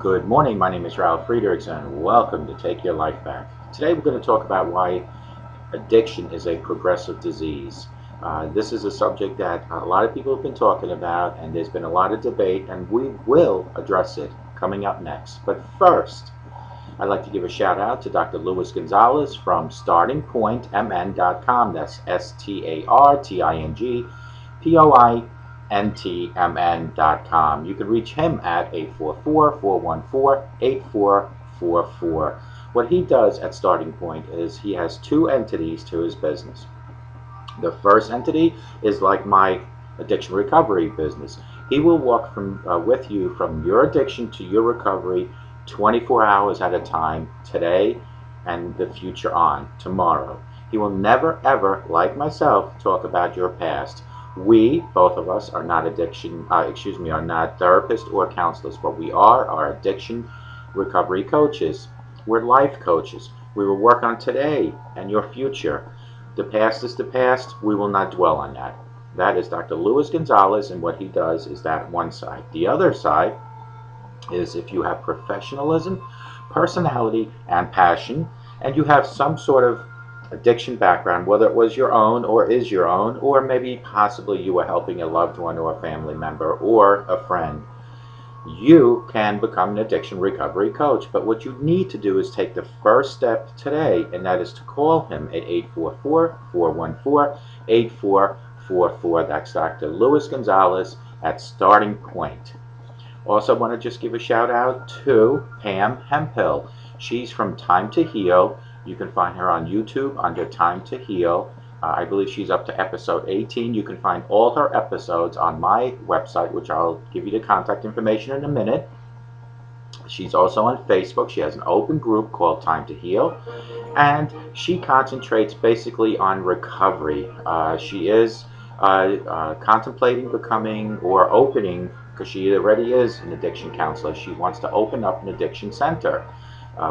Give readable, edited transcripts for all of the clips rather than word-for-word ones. Good morning, my name is Ralf Friedrichs and welcome to Take Your Life Back. Today we're going to talk about why addiction is a progressive disease. This is a subject that a lot of people have been talking about and there's been a lot of debate, and we will address it coming up next. But first, I'd like to give a shout out to Dr. Luis Gonzalez from StartingPointMN.com. That's StartingPointMN.com. You can reach him at 844-414-8444. What he does at Starting Point is he has two entities to his business. The first entity is like my addiction recovery business. He will walk with you from your addiction to your recovery 24 hours at a time, today and the future on, tomorrow. He will never ever, like myself, talk about your past. We, both of us, are not therapists or counselors, but we are our addiction recovery coaches. We're life coaches. We will work on today and your future. The past is the past. We will not dwell on that. That is Dr. Luis Gonzalez, and what he does is that one side. The other side is if you have professionalism, personality, and passion, and you have some sort of addiction background, whether it was your own or is your own, or maybe possibly you were helping a loved one or a family member or a friend, you can become an addiction recovery coach. But what you need to do is take the first step today, and that is to call him at 844-414-8444. That's Dr. Luis Gonzalez at Starting Point. Also want to just give a shout out to Pam Hemphill. She's from Time to Heal. You can find her on YouTube under Time to Heal. I believe she's up to episode 18. You can find all her episodes on my website, which I'll give you the contact information in a minute. She's also on Facebook. She has an open group called Time to Heal, and she concentrates basically on recovery. She is contemplating becoming or opening, because she already is an addiction counselor. She wants to open up an addiction center.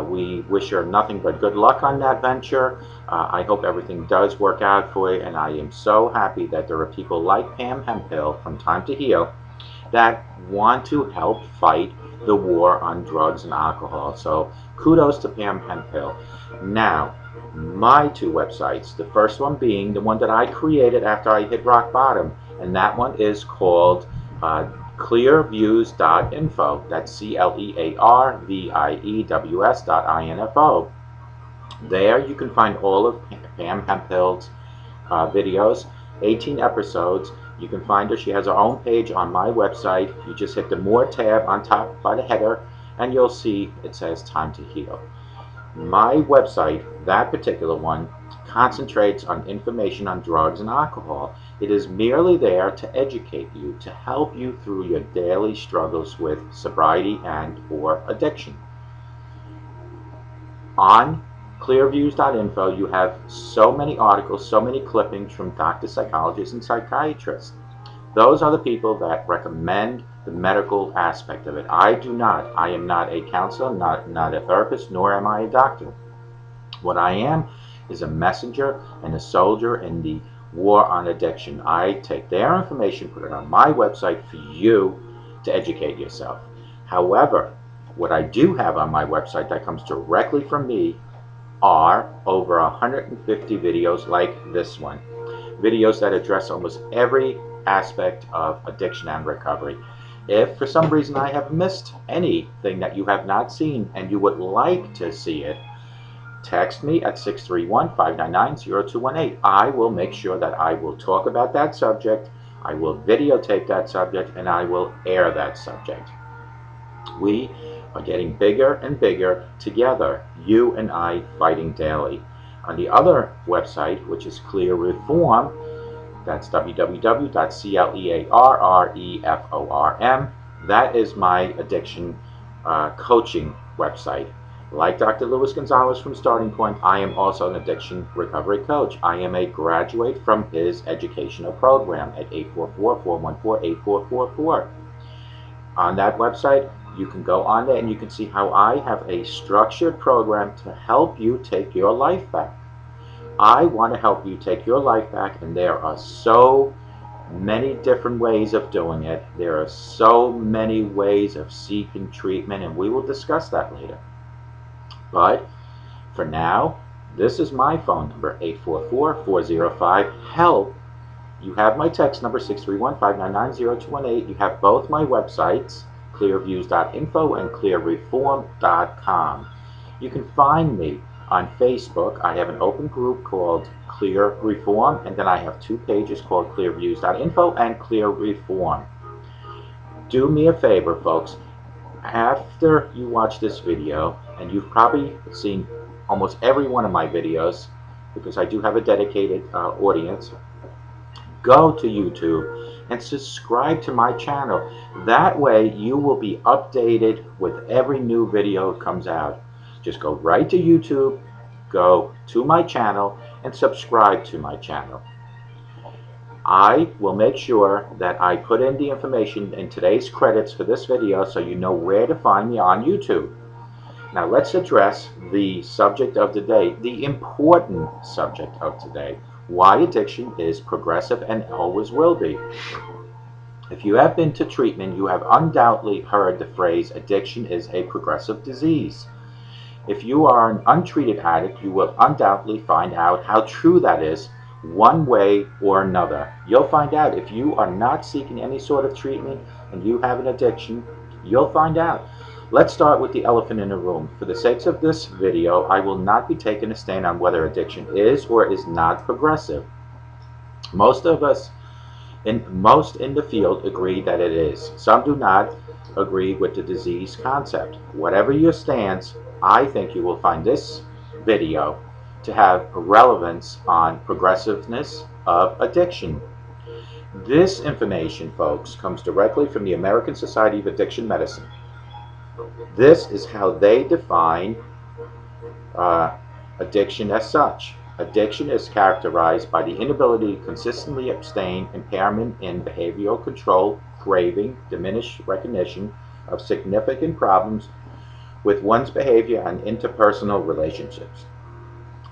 We wish her nothing but good luck on that venture. I hope everything does work out for you, and I am so happy that there are people like Pam Hemphill from Time to Heal that want to help fight the war on drugs and alcohol. So kudos to Pam Hemphill. Now, my two websites, the first one being the one that I created after I hit rock bottom, and that one is called clearviews.info. that's clearviews.info. There you can find all of Pam Hemphill's videos, 18 episodes. You can find her. She has her own page on my website. You just hit the More tab on top by the header, and you'll see it says Time to Heal. My website, that particular one, concentrates on information on drugs and alcohol. It is merely there to educate you, to help you through your daily struggles with sobriety and or addiction. On clearviews.info you have so many articles, so many clippings from doctors, psychologists, and psychiatrists. Those are the people that recommend the medical aspect of it. I do not. I am not a counselor, not a therapist, nor am I a doctor. What I am is a messenger and a soldier in the war on addiction. I take their information, put it on my website for you to educate yourself. However, what I do have on my website that comes directly from me are over 150 videos like this one. Videos that address almost every aspect of addiction and recovery. If for some reason I have missed anything that you have not seen and you would like to see it, text me at 631-599-0218. I will make sure that I will talk about that subject, I will videotape that subject, and I will air that subject. We are getting bigger and bigger together, you and I fighting daily. On the other website, which is Clear Reform, that's www.clearreform. That is my addiction coaching website. Like Dr. Luis Gonzalez from Starting Point, I am also an addiction recovery coach. I am a graduate from his educational program at 844-414-8444. On that website, you can go on there and you can see how I have a structured program to help you take your life back. I want to help you take your life back, and there are so many different ways of doing it. There are so many ways of seeking treatment, and we will discuss that later. But for now, this is my phone number, 844-405-HELP. You have my text number, 631-599-0218. You have both my websites, clearviews.info and clearreform.com. You can find me on Facebook. I have an open group called Clear Reform, and then I have two pages called clearviews.info and Clear Reform. Do me a favor, folks. After you watch this video, and you've probably seen almost every one of my videos, because I do have a dedicated audience, go to YouTube and subscribe to my channel. That way you will be updated with every new video that comes out. Just go right to YouTube, go to my channel, and subscribe to my channel. I will make sure that I put in the information in today's credits for this video so you know where to find me on YouTube. Now let's address the subject of today, the important subject of today, why addiction is progressive and always will be. If you have been to treatment, you have undoubtedly heard the phrase, addiction is a progressive disease. If you are an untreated addict, you will undoubtedly find out how true that is one way or another. You'll find out if you are not seeking any sort of treatment and you have an addiction, you'll find out. Let's start with the elephant in the room. For the sakes of this video, I will not be taking a stand on whether addiction is or is not progressive. Most of us, most in the field, agree that it is. Some do not agree with the disease concept. Whatever your stance, I think you will find this video to have relevance on progressiveness of addiction. This information, folks, comes directly from the American Society of Addiction Medicine. This is how they define addiction as such. Addiction is characterized by the inability to consistently abstain, impairment in behavioral control, craving, diminished recognition of significant problems with one's behavior and interpersonal relationships,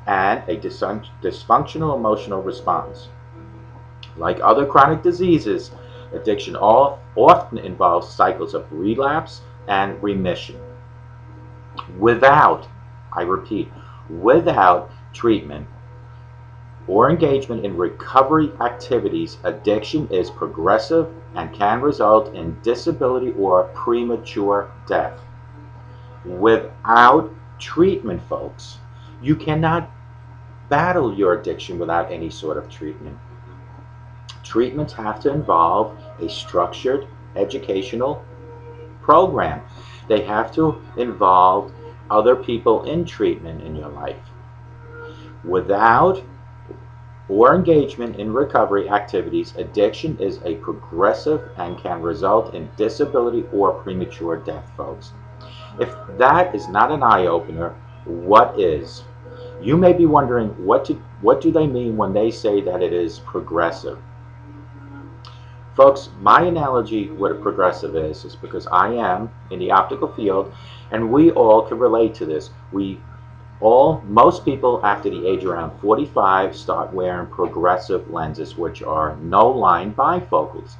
and a dysfunctional emotional response. Like other chronic diseases, addiction often involves cycles of relapse and remission. Without, I repeat, without treatment or engagement in recovery activities, addiction is progressive and can result in disability or premature death. Without treatment, folks, you cannot battle your addiction without any sort of treatment. Treatments have to involve a structured educational program. They have to involve other people in treatment in your life. Without or engagement in recovery activities, addiction is a progressive and can result in disability or premature death, folks. If that is not an eye-opener, what is? You may be wondering what do they mean when they say that it is progressive. Folks, my analogy what a progressive is because I am in the optical field, and we all can relate to this. We all, most people after the age around 45 start wearing progressive lenses, which are no-line bifocals.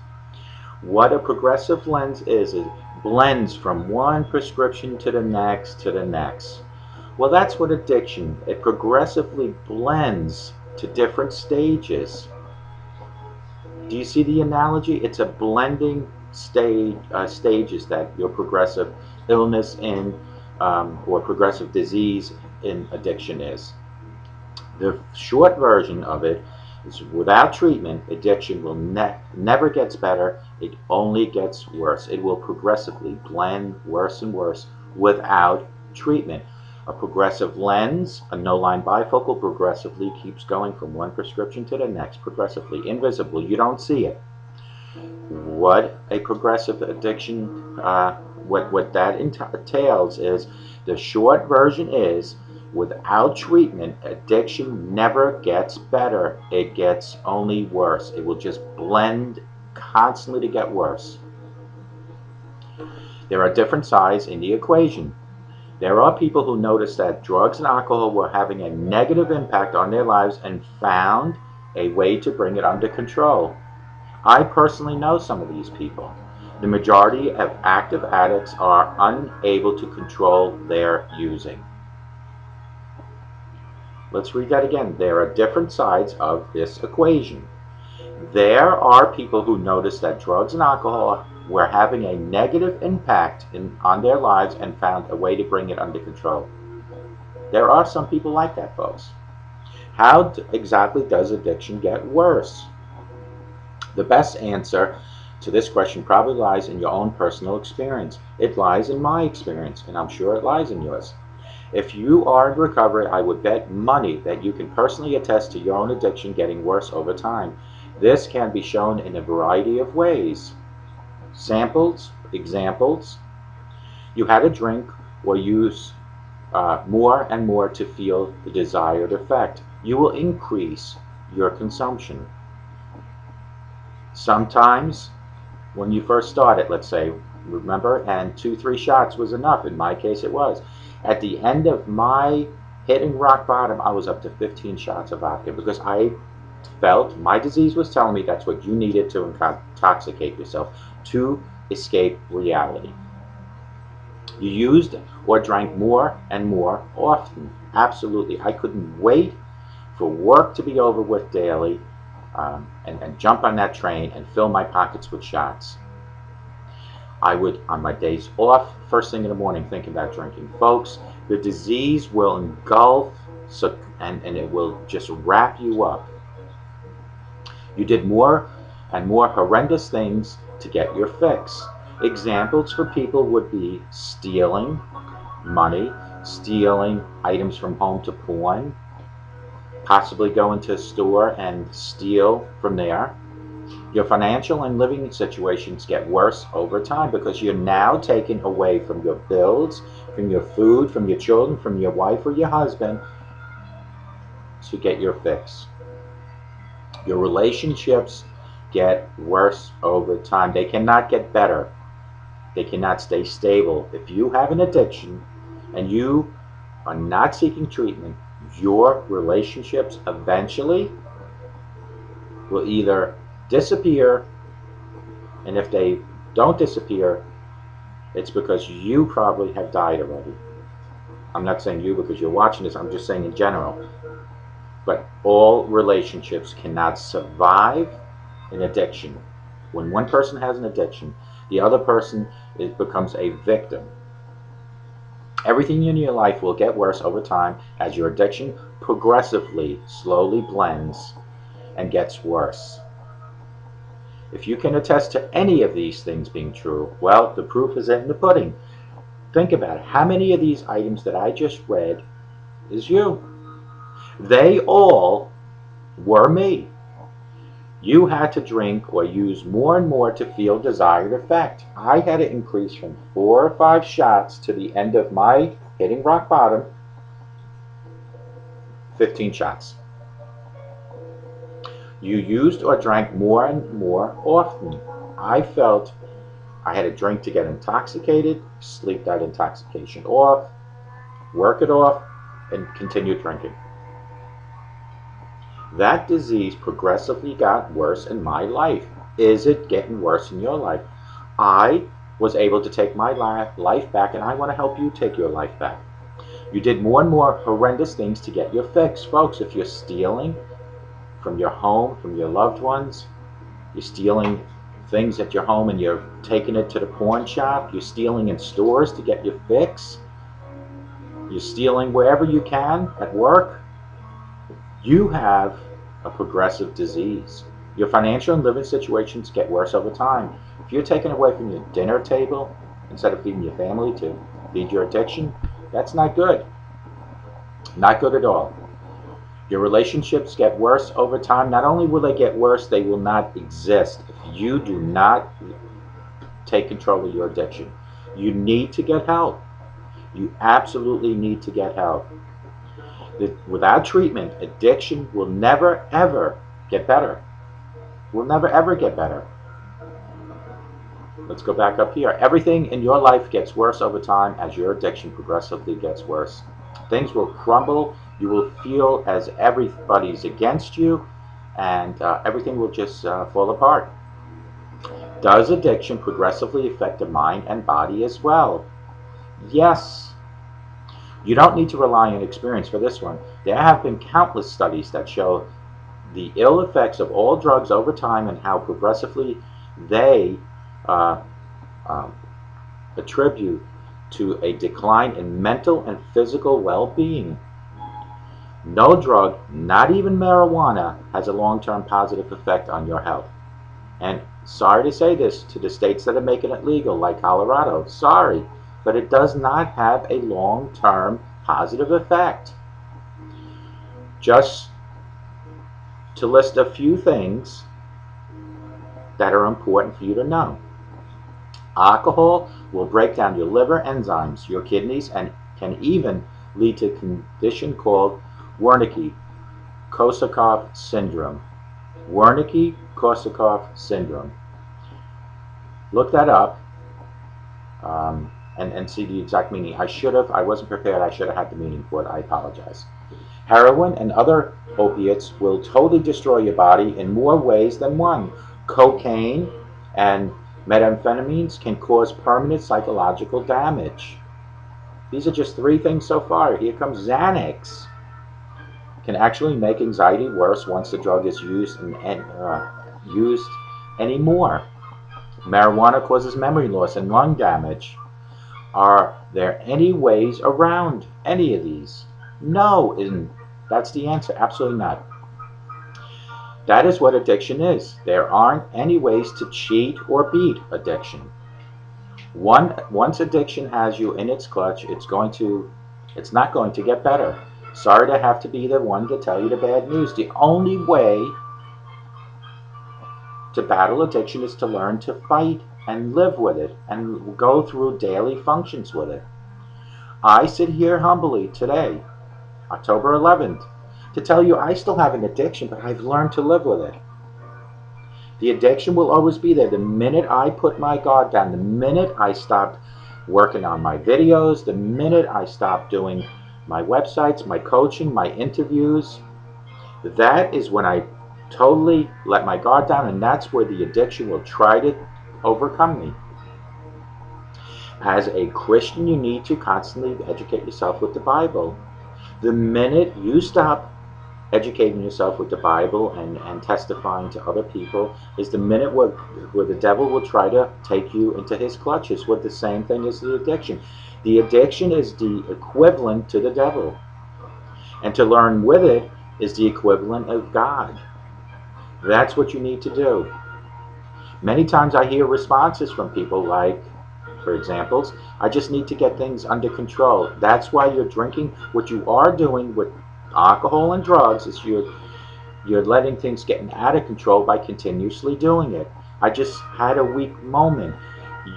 What a progressive lens is, it blends from one prescription to the next to the next. Well, that's what addiction, it progressively blends to different stages. Do you see the analogy? It's a blending stages that your progressive illness in or progressive disease in addiction is. The short version of it is without treatment, addiction will never gets better. It only gets worse. It will progressively blend worse and worse without treatment. A progressive lens, a no-line bifocal, progressively keeps going from one prescription to the next, progressively invisible. You don't see it. What a progressive addiction, what that entails is, the short version is, without treatment, addiction never gets better. It gets only worse. It will just blend constantly to get worse. There are different sides in the equation. There are people who noticed that drugs and alcohol were having a negative impact on their lives and found a way to bring it under control. I personally know some of these people. The majority of active addicts are unable to control their using. Let's read that again. There are different sides of this equation. There are people who noticed that drugs and alcohol were having a negative impact on their lives and found a way to bring it under control. There are some people like that, folks. How exactly does addiction get worse? The best answer to this question probably lies in your own personal experience. It lies in my experience, and I'm sure it lies in yours. If you are in recovery, I would bet money that you can personally attest to your own addiction getting worse over time. This can be shown in a variety of ways. Samples, examples. You had a drink or use more and more to feel the desired effect. You will increase your consumption. Sometimes, when you first started, let's say, remember, and 2-3 shots was enough. In my case, it was. At the end of my hitting rock bottom, I was up to 15 shots of vodka because I felt my disease was telling me that's what you needed to intoxicate yourself to escape reality. You used or drank more and more often. Absolutely. I couldn't wait for work to be over with daily and jump on that train and fill my pockets with shots. I would, on my days off, first thing in the morning, think about drinking. Folks, the disease will engulf and it will just wrap you up. You did more and more horrendous things to get your fix. Examples for people would be stealing money, stealing items from home to pawn, possibly going to a store and steal from there. Your financial and living situations get worse over time because you're now taken away from your bills, from your food, from your children, from your wife or your husband to get your fix. Your relationships get worse over time. They cannot get better. They cannot stay stable. If you have an addiction and you are not seeking treatment, your relationships eventually will either disappear, and if they don't disappear, it's because you probably have died already. I'm not saying you because you're watching this, I'm just saying in general. But all relationships cannot survive an addiction. When one person has an addiction, the other person becomes a victim. Everything in your life will get worse over time as your addiction progressively, slowly blends and gets worse. If you can attest to any of these things being true, well, the proof is in the pudding. Think about it. How many of these items that I just read is you? They all were me. You had to drink or use more and more to feel desired effect. I had to increase from 4 or 5 shots to the end of my hitting rock bottom, 15 shots. You used or drank more and more often. I felt I had a drink to get intoxicated, sleep that intoxication off, work it off, and continue drinking. That disease progressively got worse in my life. Is it getting worse in your life? I was able to take my life back, and I want to help you take your life back. You did more and more horrendous things to get your fix. Folks, if you're stealing from your home, from your loved ones, you're stealing things at your home and you're taking it to the pawn shop, you're stealing in stores to get your fix, you're stealing wherever you can at work, you have a progressive disease. Your financial and living situations get worse over time. If you're taken away from your dinner table instead of feeding your family to feed your addiction, that's not good. Not good at all. Your relationships get worse over time. Not only will they get worse, they will not exist if you do not take control of your addiction. You need to get help. You absolutely need to get help. Without treatment, addiction will never, ever get better. Will never, ever get better. Let's go back up here. Everything in your life gets worse over time as your addiction progressively gets worse. Things will crumble. You will feel as everybody's against you, and everything will just fall apart. Does addiction progressively affect the mind and body as well? Yes. You don't need to rely on experience for this one. There have been countless studies that show the ill effects of all drugs over time and how progressively they attribute to a decline in mental and physical well-being. No drug, not even marijuana, has a long-term positive effect on your health. And sorry to say this to the states that are making it legal, like Colorado, sorry, but it does not have a long-term positive effect. Just to list a few things that are important for you to know. Alcohol will break down your liver enzymes, your kidneys, and can even lead to a condition called Wernicke-Korsakoff syndrome. Wernicke-Korsakoff syndrome. Look that up and see the exact meaning. I wasn't prepared. I should have had the meaning for it. I apologize. Heroin and other opiates will totally destroy your body in more ways than one. Cocaine and methamphetamines can cause permanent psychological damage. These are just three things so far. Here comes Xanax. Can actually make anxiety worse once the drug is used used anymore. Marijuana causes memory loss and lung damage. Are there any ways around any of these? No, isn't. That's the answer. Absolutely not. That is what addiction is. There aren't any ways to cheat or beat addiction. Once addiction has you in its clutch, it's not going to get better. Sorry to have to be the one to tell you the bad news. The only way to battle addiction is to learn to fight and live with it and go through daily functions with it. I sit here humbly today, October 11th, to tell you I still have an addiction, but I've learned to live with it. The addiction will always be there. The minute I put my guard down, the minute I stopped working on my videos, the minute I stopped doing my websites, my coaching, my interviews, that is when I totally let my guard down, and that's where the addiction will try to overcome me. As a Christian, you need to constantly educate yourself with the Bible. The minute you stop educating yourself with the Bible and testifying to other people is the minute where the devil will try to take you into his clutches with the same thing as the addiction. The addiction is the equivalent to the devil, and to learn with it is the equivalent of God. That's what you need to do. Many times I hear responses from people like, for example, I just need to get things under control. That's why you're drinking. What you are doing with alcohol and drugs is you're letting things get out of control by continuously doing it. I just had a weak moment.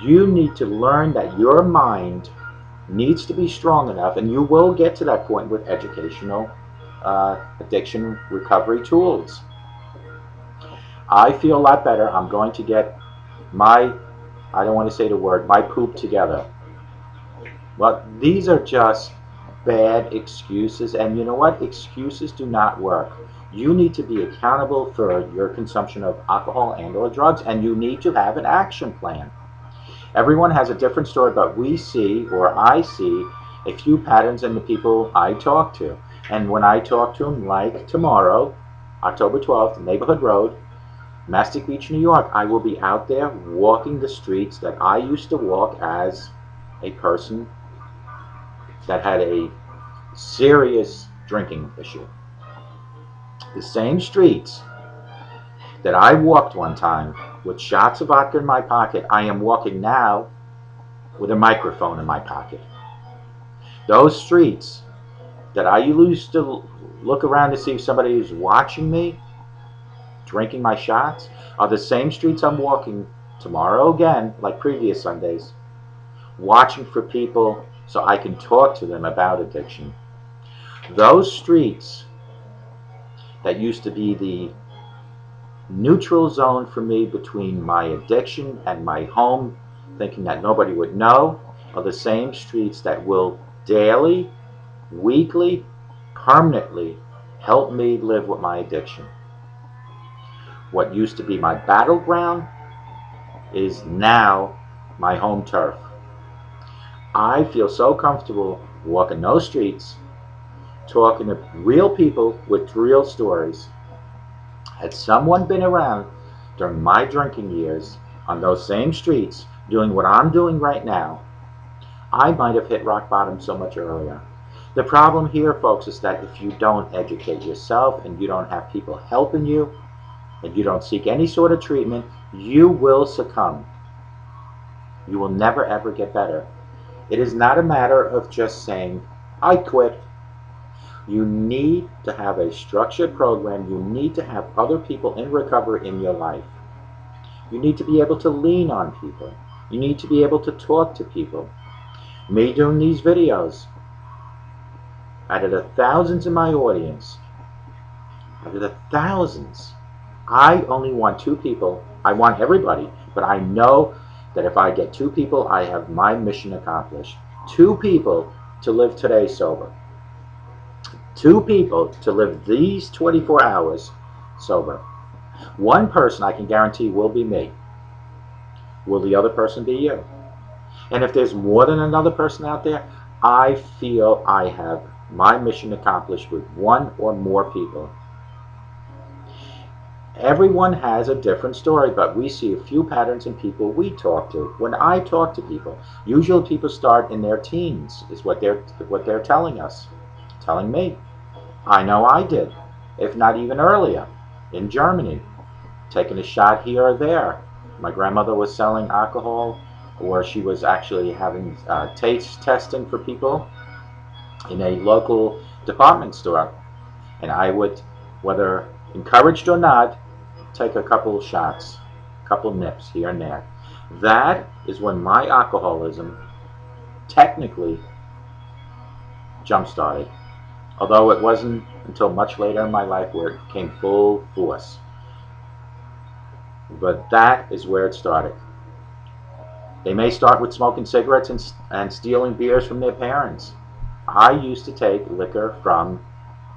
You need to learn that your mind needs to be strong enough, and you will get to that point with educational addiction recovery tools. I feel a lot better. I'm going to get my, I don't want to say the word, my poop together. Well, these are just bad excuses, and you know what? Excuses do not work. You need to be accountable for your consumption of alcohol and or drugs, and you need to have an action plan. Everyone has a different story, but we see, or I see, a few patterns in the people I talk to. And when I talk to them, like tomorrow, October 12th, Neighborhood Road, Mastic Beach, New York, I will be out there walking the streets that I used to walk as a person that had a serious drinking issue. The same streets that I walked one time with shots of vodka in my pocket, I am walking now with a microphone in my pocket. Those streets that I used to look around to see if somebody was watching me drinking my shots are the same streets I'm walking tomorrow again, like previous Sundays, watching for people so I can talk to them about addiction. Those streets that used to be the neutral zone for me between my addiction and my home, thinking that nobody would know, are the same streets that will daily, weekly, permanently help me live with my addiction. What used to be my battleground is now my home turf. I feel so comfortable walking those streets, talking to real people with real stories. Had someone been around during my drinking years on those same streets doing what I'm doing right now, I might have hit rock bottom so much earlier. The problem here, folks, is that if you don't educate yourself and you don't have people helping you and you don't seek any sort of treatment, you will succumb. You will never ever get better. It is not a matter of just saying, I quit. You need to have a structured program. You need to have other people in recovery in your life. You need to be able to lean on people. You need to be able to talk to people. Me doing these videos, out of the thousands in my audience, out of the thousands, I only want two people. I want everybody, but I know that if I get two people, I have my mission accomplished. Two people to live today sober. Two people to live these 24 hours sober. One person, I can guarantee, will be me. Will the other person be you? And if there's more than another person out there, I feel I have my mission accomplished with one or more people. Everyone has a different story, but we see a few patterns in people we talk to. When I talk to people, usually people start in their teens, is what they're telling us, telling me. I know I did, if not even earlier, in Germany, taking a shot here or there. My grandmother was selling alcohol, or she was actually having taste testing for people in a local department store, and I would, whether encouraged or not, take a couple shots, a couple nips here and there. That is when my alcoholism technically jump-started, although it wasn't until much later in my life where it came full force. But that is where it started. They may start with smoking cigarettes and stealing beers from their parents. I used to take liquor from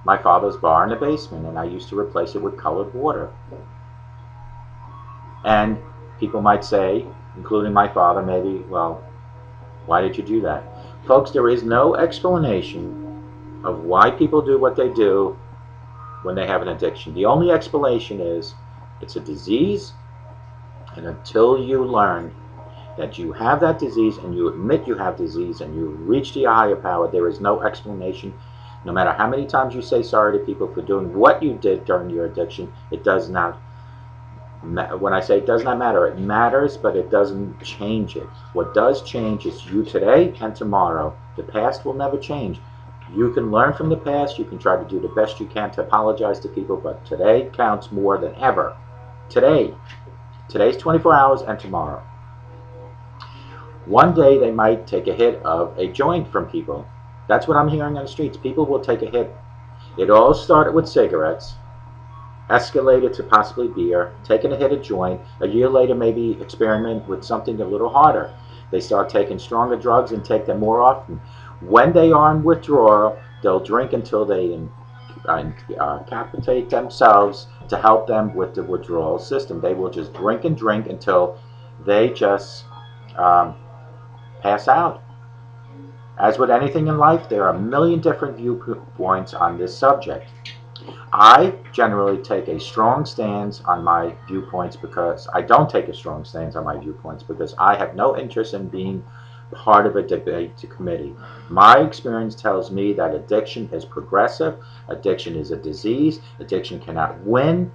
my father's bar in the basement, and I used to replace it with colored water. And people might say, including my father maybe, well, why did you do that? Folks, there is no explanation of why people do what they do when they have an addiction. The only explanation is it's a disease, and until you learn that you have that disease and you admit you have disease and you reach the higher power, there is no explanation. No matter how many times you say sorry to people for doing what you did during your addiction, it does not, when I say it does not matter, it matters, but it doesn't change it. What does change is you today and tomorrow. The past will never change. You can learn from the past, you can try to do the best you can to apologize to people, but today counts more than ever. Today. Today's 24 hours and tomorrow. One day they might take a hit of a joint from people. That's what I'm hearing on the streets. People will take a hit. It all started with cigarettes, escalated to possibly beer, taking a hit of joint. A year later, maybe experiment with something a little harder. They start taking stronger drugs and take them more often. When they are in withdrawal, they'll drink until they incapacitate themselves to help them with the withdrawal system. They will just drink and drink until they just pass out. As with anything in life, there are a million different viewpoints on this subject. I generally take a strong stance on my viewpoints because I don't take a strong stance on my viewpoints because I have no interest in being part of a debate committee. My experience tells me that addiction is progressive. Addiction is a disease. Addiction cannot win.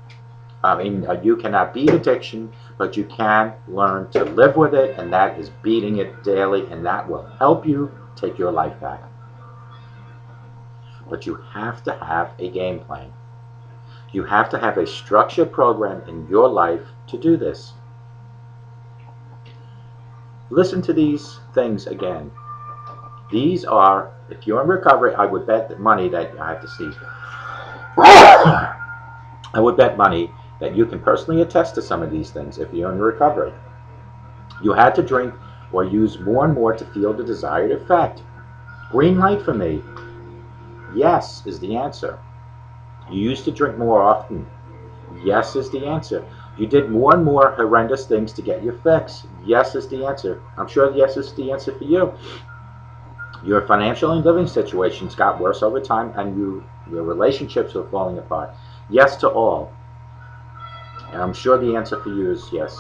I mean, you cannot beat addiction, but you can learn to live with it, and that is beating it daily, and that will help you take your life back. But you have to have a game plan. You have to have a structured program in your life to do this. Listen to these things again. These are, if you're in recovery, I would bet that money that I have to sneeze. I would bet money that you can personally attest to some of these things if you're in recovery. You had to drink or use more and more to feel the desired effect. Green light for me. Yes is the answer. You used to drink more often. Yes is the answer. You did more and more horrendous things to get your fix. Yes is the answer. I'm sure yes is the answer for you. Your financial and living situations got worse over time, and your relationships were falling apart. Yes to all. And I'm sure the answer for you is yes.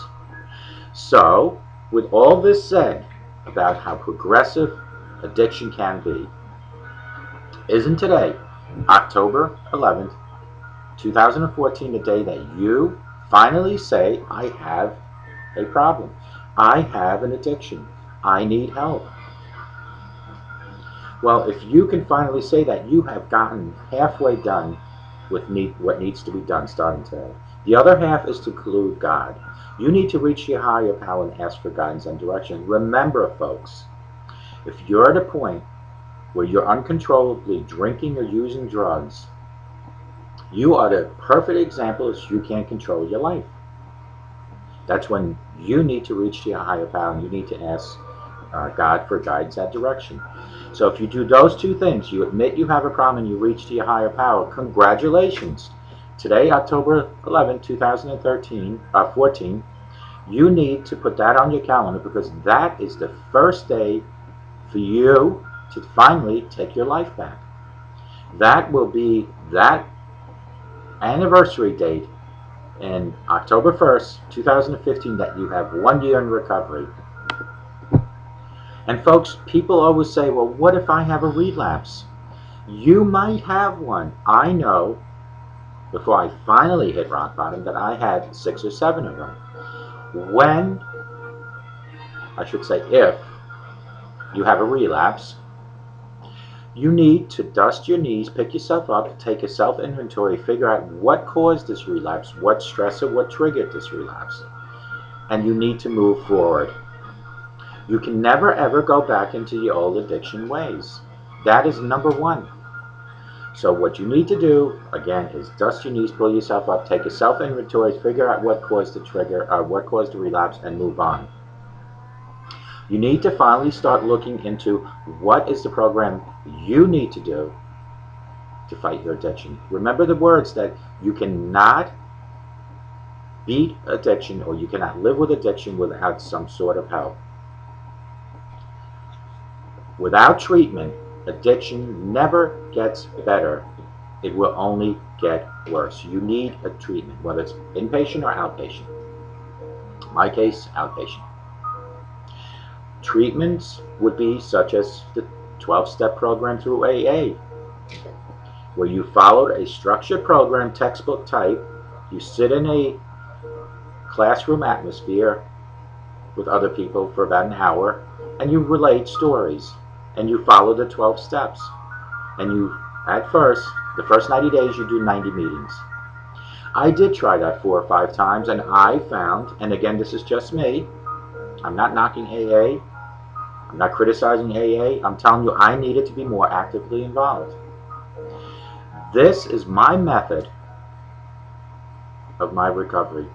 So, with all this said about how progressive addiction can be, isn't today, October 11th, 2014, the day that you finally say, I have a problem. I have an addiction. I need help. Well, if you can finally say that, you have gotten halfway done with what needs to be done starting today. The other half is to include God. You need to reach your higher power and ask for guidance and direction. Remember, folks, if you're at a point where you're uncontrollably drinking or using drugs, you are the perfect example as you can't control your life. That's when you need to reach your higher power and you need to ask God for guidance and direction. So if you do those two things, you admit you have a problem and you reach to your higher power, congratulations. Today, October 11, 2014, you need to put that on your calendar because that is the first day for you to finally take your life back. That will be that anniversary date in October 1st, 2015, that you have 1 year in recovery. And folks, people always say, well, what if I have a relapse? You might have one. I know. Before I finally hit rock bottom, that I had 6 or 7 of them. When, I should say if, you have a relapse, you need to dust your knees, pick yourself up, take a self-inventory, figure out what caused this relapse, what stressor, what triggered this relapse, and you need to move forward. You can never ever go back into your old addiction ways. That is number 1. So what you need to do, again, is dust your knees, pull yourself up, take a self-inventory, figure out what caused the trigger, what caused the relapse, and move on. You need to finally start looking into what is the program you need to do to fight your addiction. Remember the words that you cannot beat addiction or you cannot live with addiction without some sort of help. Without treatment, addiction never gets better. It will only get worse. You need a treatment, whether it's inpatient or outpatient. In my case, outpatient. Treatments would be such as the 12-step program through AA, where you followed a structured program, textbook type. You sit in a classroom atmosphere with other people for about an hour, and you relate stories. And you follow the 12 steps. And you, at first, the first 90 days, you do 90 meetings. I did try that 4 or 5 times, and I found, and again, this is just me, I'm not knocking AA, I'm not criticizing AA, I'm telling you I needed to be more actively involved. This is my method of my recovery.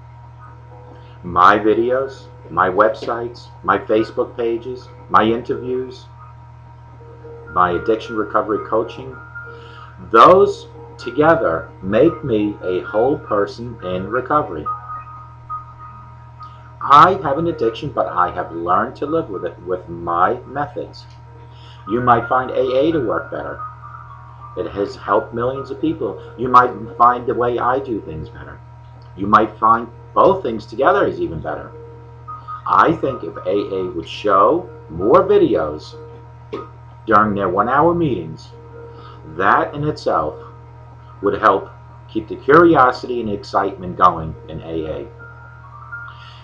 My videos, my websites, my Facebook pages, my interviews, my addiction recovery coaching, those together make me a whole person in recovery. I have an addiction, but I have learned to live with it with my methods. You might find AA to work better. It has helped millions of people. You might find the way I do things better. You might find both things together is even better. I think if AA would show more videos during their 1-hour meetings, that in itself would help keep the curiosity and excitement going in AA.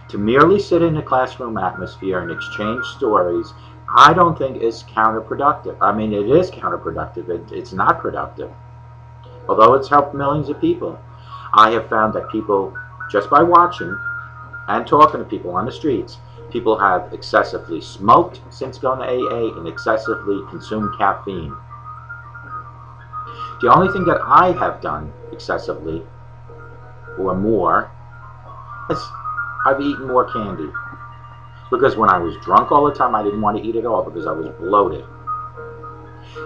To merely sit in a classroom atmosphere and exchange stories, I don't think is counterproductive. I mean, it is counterproductive. It's not productive. Although it's helped millions of people, I have found that people, just by watching and talking to people on the streets, people have excessively smoked since going to AA and excessively consumed caffeine. The only thing that I have done excessively or more is I've eaten more candy. Because when I was drunk all the time, I didn't want to eat at all because I was bloated.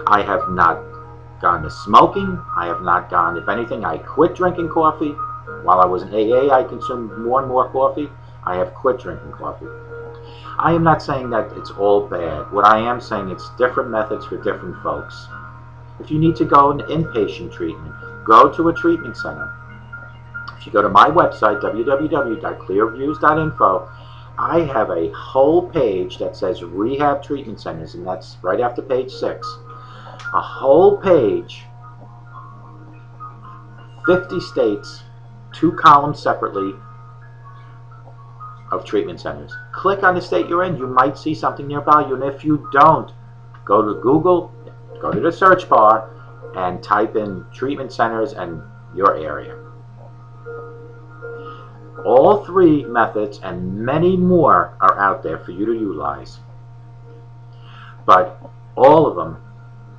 I have not gone to smoking. I have not gone, if anything, I quit drinking coffee. While I was in AA, I consumed more and more coffee. I have quit drinking coffee. I am not saying that it's all bad. What I am saying, it's different methods for different folks. If you need to go into inpatient treatment, go to a treatment center. If you go to my website, www.clearviews.info, I have a whole page that says Rehab Treatment Centers, and that's right after page 6. A whole page, 50 states, 2 columns separately of treatment centers. Click on the state you're in. You might see something nearby you, and if you don't, go to Google, go to the search bar, and type in treatment centers and your area. All 3 methods and many more are out there for you to utilize. But all of them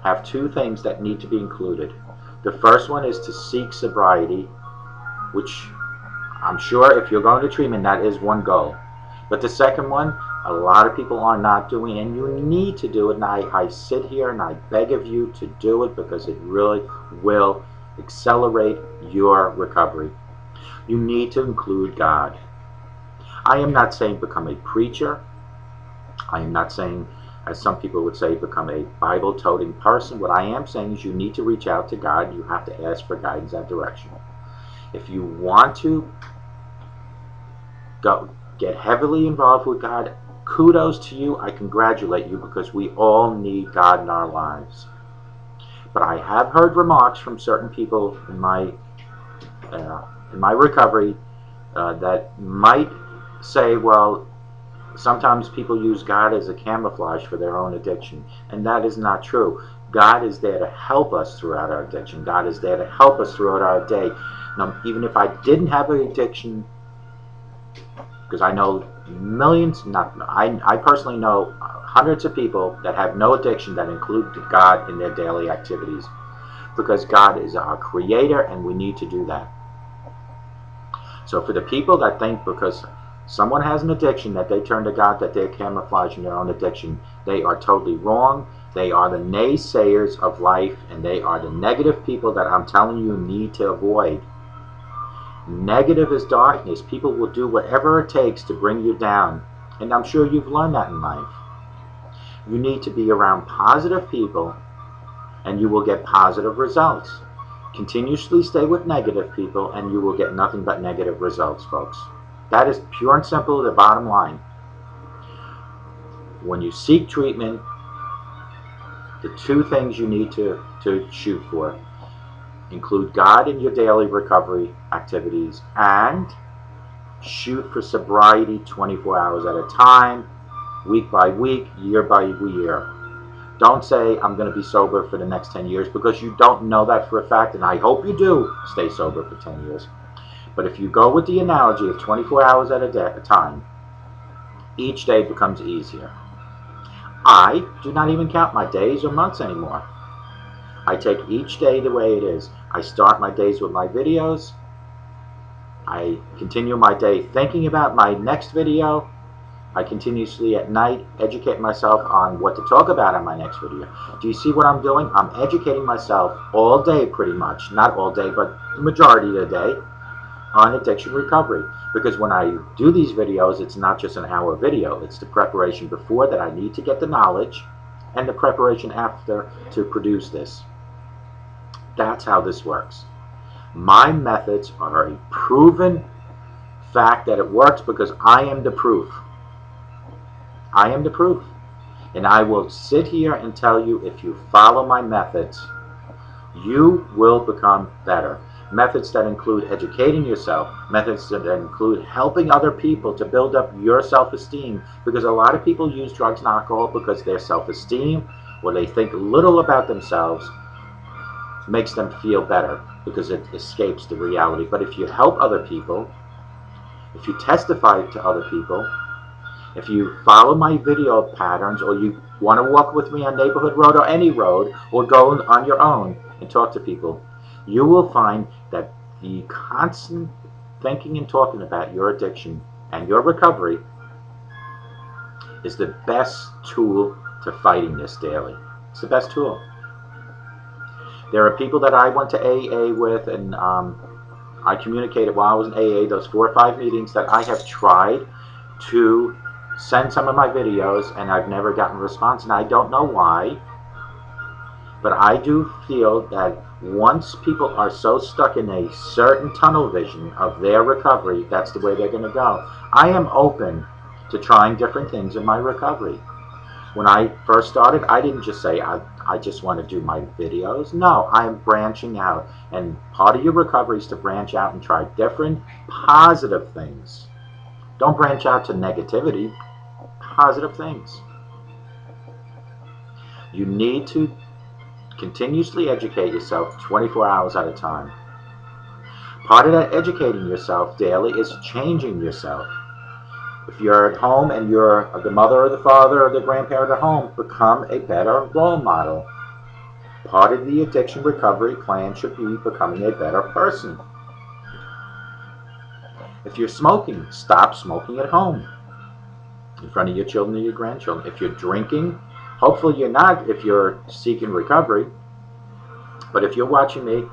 have 2 things that need to be included. The first one is to seek sobriety, which I'm sure if you're going to treatment, that is one goal. But the second one, a lot of people are not doing, and you need to do it. And I sit here and I beg of you to do it, because it really will accelerate your recovery. You need to include God. I am not saying become a preacher. I am not saying, as some people would say, become a Bible-toting person. What I am saying is you need to reach out to God. You have to ask for guidance and direction. If you want to go get heavily involved with God, kudos to you. I congratulate you, because we all need God in our lives. But I have heard remarks from certain people in my recovery that might say, well, sometimes people use God as a camouflage for their own addiction, and that is not true. God is there to help us throughout our addiction. God is there to help us throughout our day. Now, even if I didn't have an addiction, because I know millions, I personally know hundreds of people that have no addiction that include God in their daily activities, because God is our creator and we need to do that. So for the people that think because someone has an addiction that they turn to God, that they're camouflaging their own addiction, they are totally wrong. They are the naysayers of life, and they are the negative people that I'm telling you need to avoid. Negative is darkness. People will do whatever it takes to bring you down, and I'm sure you've learned that in life. You need to be around positive people, and you will get positive results. Continuously stay with negative people, and you will get nothing but negative results, folks. That is pure and simple the bottom line. When you seek treatment, the 2 things you need to shoot for include God in your daily recovery activities, and shoot for sobriety 24 hours at a time, week by week, year by year. Don't say, I'm going to be sober for the next 10 years, because you don't know that for a fact, and I hope you do stay sober for 10 years. But if you go with the analogy of 24 hours at a time, each day becomes easier. I do not even count my days or months anymore. I take each day the way it is. I start my days with my videos. I continue my day thinking about my next video. I continuously at night educate myself on what to talk about in my next video. Do you see what I'm doing? I'm educating myself all day pretty much. Not all day, but the majority of the day on addiction recovery. Because when I do these videos, it's not just an hour video. It's the preparation before that I need to get the knowledge, and the preparation after to produce this. That's how this works. My methods are a proven fact that it works, because I am the proof. I am the proof, and I will sit here and tell you, if you follow my methods, you will become better. Methods that include educating yourself, methods that include helping other people to build up your self-esteem, because a lot of people use drugs and alcohol because their self-esteem, or they think little about themselves, makes them feel better, because it escapes the reality. But if you help other people, if you testify to other people, if you follow my video patterns, or you want to walk with me on Neighborhood Road or any road, or go on your own and talk to people, you will find that the constant thinking and talking about your addiction and your recovery is the best tool to fighting this daily. It's the best tool. There are people that I went to AA with, and I communicated while I was in AA those 4 or 5 meetings that I have tried to send some of my videos, and I've never gotten a response, and I don't know why. But I do feel that once people are so stuck in a certain tunnel vision of their recovery, that's the way they're going to go. I am open to trying different things in my recovery. When I first started, I didn't just say, I just want to do my videos. No, I'm branching out. And part of your recovery is to branch out and try different positive things. Don't branch out to negativity. Positive things. You need to continuously educate yourself 24 hours at a time. Part of that educating yourself daily is changing yourself. If you're at home and you're the mother or the father or the grandparent at home, become a better role model. Part of the addiction recovery plan should be becoming a better person. If you're smoking, stop smoking at home in front of your children or your grandchildren. If you're drinking, hopefully you're not if you're seeking recovery, but if you're watching me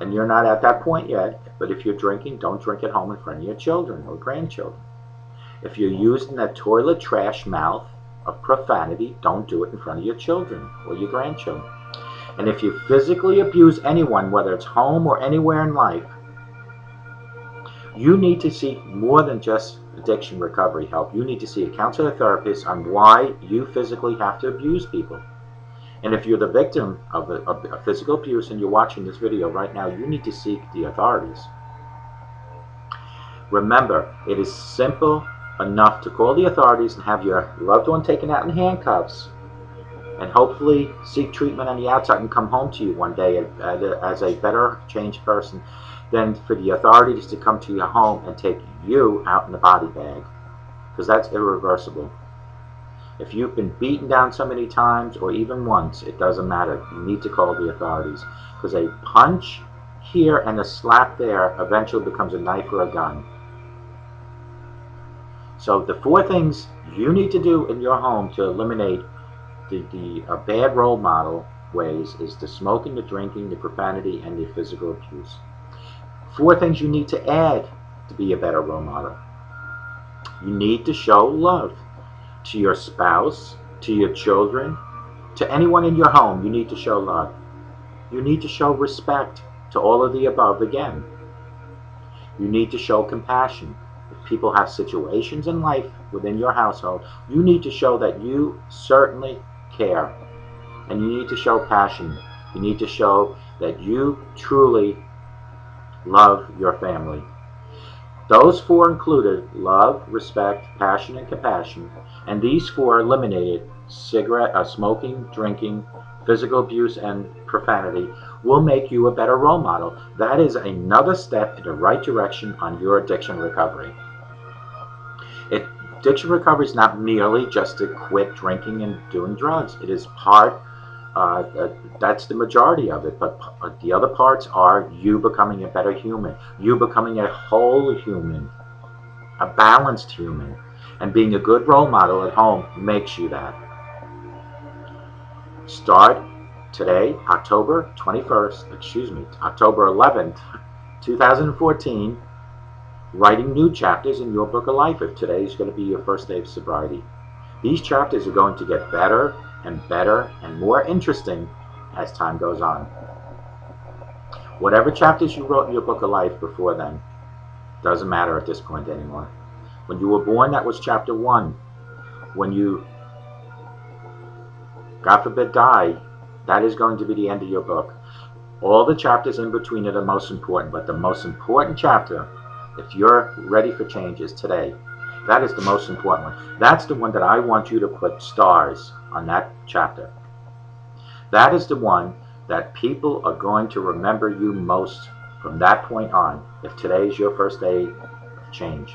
and you're not at that point yet, but if you're drinking, don't drink at home in front of your children or grandchildren. If you're using that toilet trash mouth of profanity, don't do it in front of your children or your grandchildren. And if you physically abuse anyone, whether it's home or anywhere in life, you need to seek more than just addiction recovery help. You need to see a counselor or therapist on why you physically have to abuse people. And if you're the victim of a physical abuse and you're watching this video right now, you need to seek the authorities. Remember, it is simple enough to call the authorities and have your loved one taken out in handcuffs and hopefully seek treatment on the outside and come home to you one day as a better changed person than for the authorities to come to your home and take you out in the body bag, because that's irreversible. If you've been beaten down so many times or even once, it doesn't matter. You need to call the authorities, because a punch here and a slap there eventually becomes a knife or a gun. So the 4 things you need to do in your home to eliminate the bad role model ways is the smoking, the drinking, the profanity, and the physical abuse. 4 things you need to add to be a better role model. You need to show love to your spouse, to your children, to anyone in your home. You need to show love. You need to show respect to all of the above again. You need to show compassion. If people have situations in life within your household, you need to show that you certainly care. And you need to show passion. You need to show that you truly love your family. Those 4 included: love, respect, passion, and compassion. And these 4 eliminated: smoking, drinking, physical abuse, and profanity will make you a better role model. That is another step in the right direction on your addiction recovery. Addiction recovery is not merely just to quit drinking and doing drugs. It is part, that's the majority of it, but the other parts are you becoming a better human, you becoming a whole human, a balanced human, and being a good role model at home makes you that. Start today, October 11th, 2014, writing new chapters in your book of life if today is going to be your first day of sobriety. These chapters are going to get better and better and more interesting as time goes on. Whatever chapters you wrote in your book of life before then, doesn't matter at this point anymore. When you were born, that was chapter 1. When you, God forbid, die, that is going to be the end of your book. All the chapters in between are the most important, but the most important chapter, if you're ready for change, is today. That is the most important one. That's the one that I want you to put stars on that chapter. That is the one that people are going to remember you most from that point on, if today is your first day of change.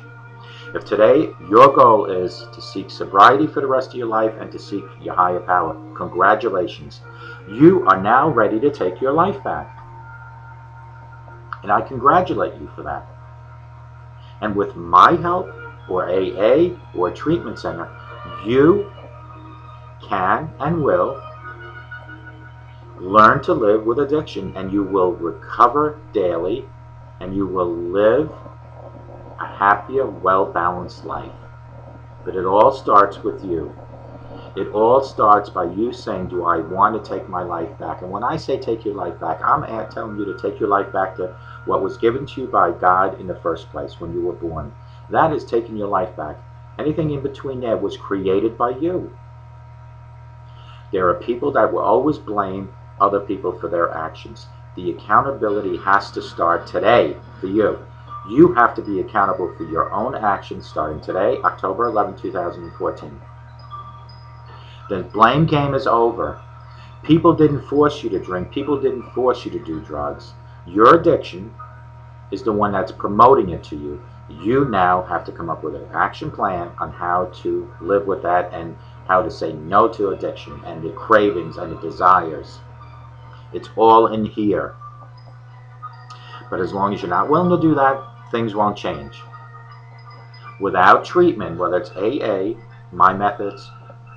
If today your goal is to seek sobriety for the rest of your life and to seek your higher power, congratulations. You are now ready to take your life back. And I congratulate you for that. And with my help, or AA, or a treatment center, you can and will learn to live with addiction, and you will recover daily and you will live a happier, well-balanced life. But it all starts with you. It all starts by you saying, do I want to take my life back? And when I say take your life back, I'm telling you to take your life back to what was given to you by God in the first place when you were born. That is taking your life back. Anything in between there was created by you. There are people that will always blame other people for their actions. The accountability has to start today for you. You have to be accountable for your own actions starting today, October 11, 2014. The blame game is over. People didn't force you to drink. People didn't force you to do drugs. Your addiction is the one that's promoting it to you. You now have to come up with an action plan on how to live with that and how to say no to addiction and the cravings and the desires. It's all in here. But as long as you're not willing to do that, things won't change. Without treatment, whether it's AA, my methods,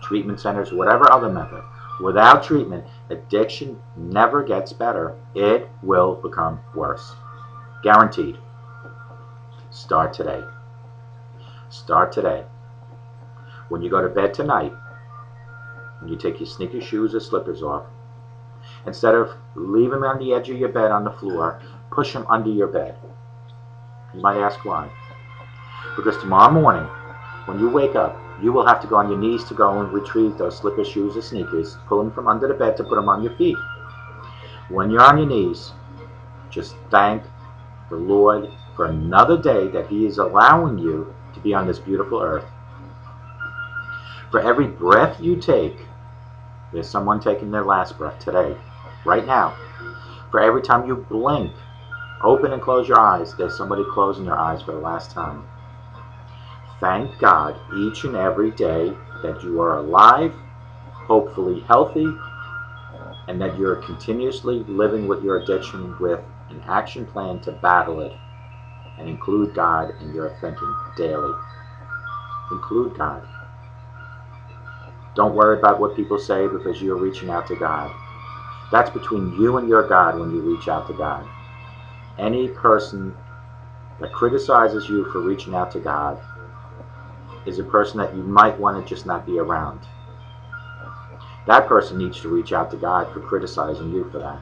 treatment centers, whatever other method, without treatment, addiction never gets better. It will become worse. Guaranteed. Start today. Start today. When you go to bed tonight, when you take your sneaker shoes or slippers off, instead of leaving them on the edge of your bed on the floor, push them under your bed. You might ask why. Because tomorrow morning, when you wake up, you will have to go on your knees to go and retrieve those slipper shoes or sneakers, pull them from under the bed to put them on your feet. When you're on your knees, just thank the Lord for another day that He is allowing you to be on this beautiful earth. For every breath you take, there's someone taking their last breath today, right now. For every time you blink, open and close your eyes, there's somebody closing their eyes for the last time. Thank God each and every day that you are alive, hopefully healthy, and that you're continuously living with your addiction with an action plan to battle it, and include God in your thinking daily. Include God. Don't worry about what people say because you're reaching out to God. That's between you and your God when you reach out to God. Any person that criticizes you for reaching out to God is a person that you might want to just not be around. That person needs to reach out to God for criticizing you for that.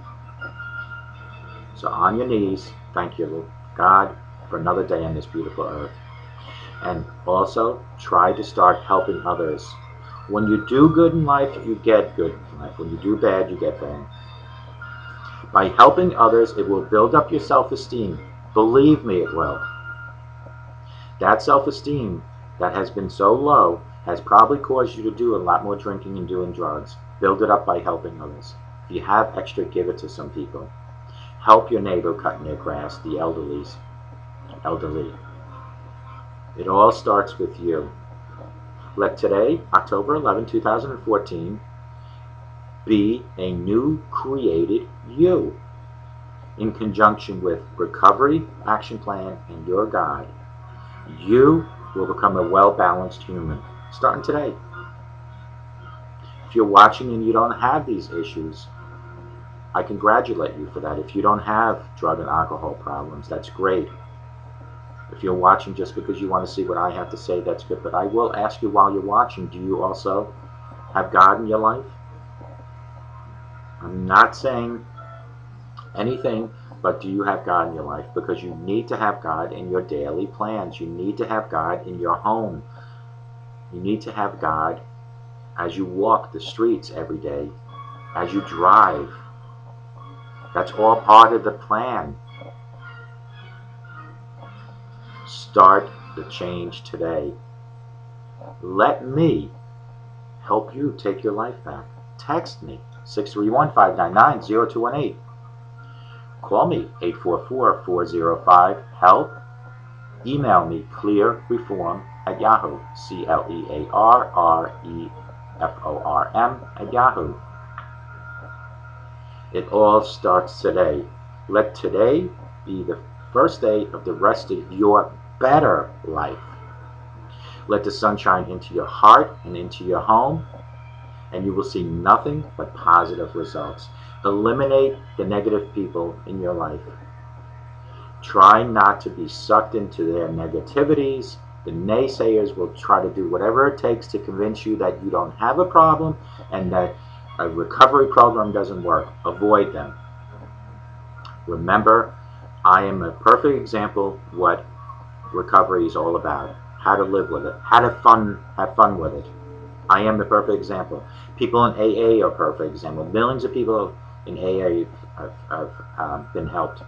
So on your knees, thank you, God, for another day on this beautiful earth. And also, try to start helping others. When you do good in life, you get good in life. When you do bad, you get bad. By helping others, it will build up your self-esteem. Believe me, it will. That self-esteem that has been so low has probably caused you to do a lot more drinking and doing drugs. Build it up by helping others. If you have extra, give it to some people. Help your neighbor cutting their grass, the elderly. It all starts with you. Let today, October 11, 2014, be a new created you in conjunction with recovery, action plan, and your guide. You will become a well-balanced human, starting today. If you're watching and you don't have these issues, I congratulate you for that. If you don't have drug and alcohol problems, that's great. If you're watching just because you want to see what I have to say, that's good. But I will ask you while you're watching, do you also have God in your life? I'm not saying anything, but do you have God in your life? Because you need to have God in your daily plans. You need to have God in your home. You need to have God as you walk the streets every day, as you drive. That's all part of the plan. Start the change today. Let me help you take your life back. Text me, 631-599-0218. Call me, 844-405-HELP. Email me, clearreform@yahoo, clearreform@yahoo. It all starts today. Let today be the first day of the rest of your better life. Let the sunshine into your heart and into your home, and you will see nothing but positive results. Eliminate the negative people in your life. Try not to be sucked into their negativities. The naysayers will try to do whatever it takes to convince you that you don't have a problem and that a recovery program doesn't work. Avoid them. Remember, I am a perfect example of what recovery is all about. How to live with it. How to have fun with it. I am the perfect example. People in AA are a perfect example. Millions of people in AA have been helped.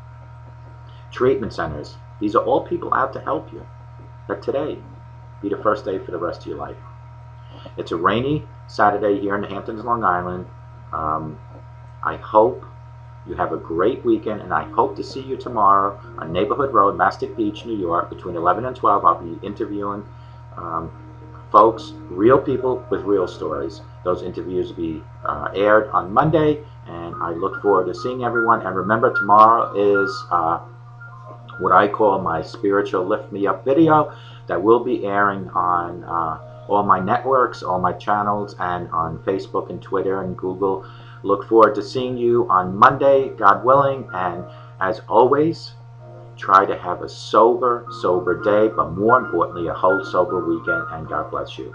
Treatment centers. These are all people out to help you. But today, be the first day for the rest of your life. It's a rainy Saturday here in the Hamptons, Long Island. I hope you have a great weekend, and I hope to see you tomorrow on Neighborhood Road, Mastic Beach, New York, between 11 and 12. I'll be interviewing folks, real people with real stories. Those interviews will be aired on Monday, and I look forward to seeing everyone. And remember, tomorrow is what I call my spiritual lift me up video that will be airing on all my networks, all my channels, and on Facebook and Twitter and Google. Look forward to seeing you on Monday, God willing, and as always, try to have a sober day, but more importantly, a whole sober weekend, and God bless you.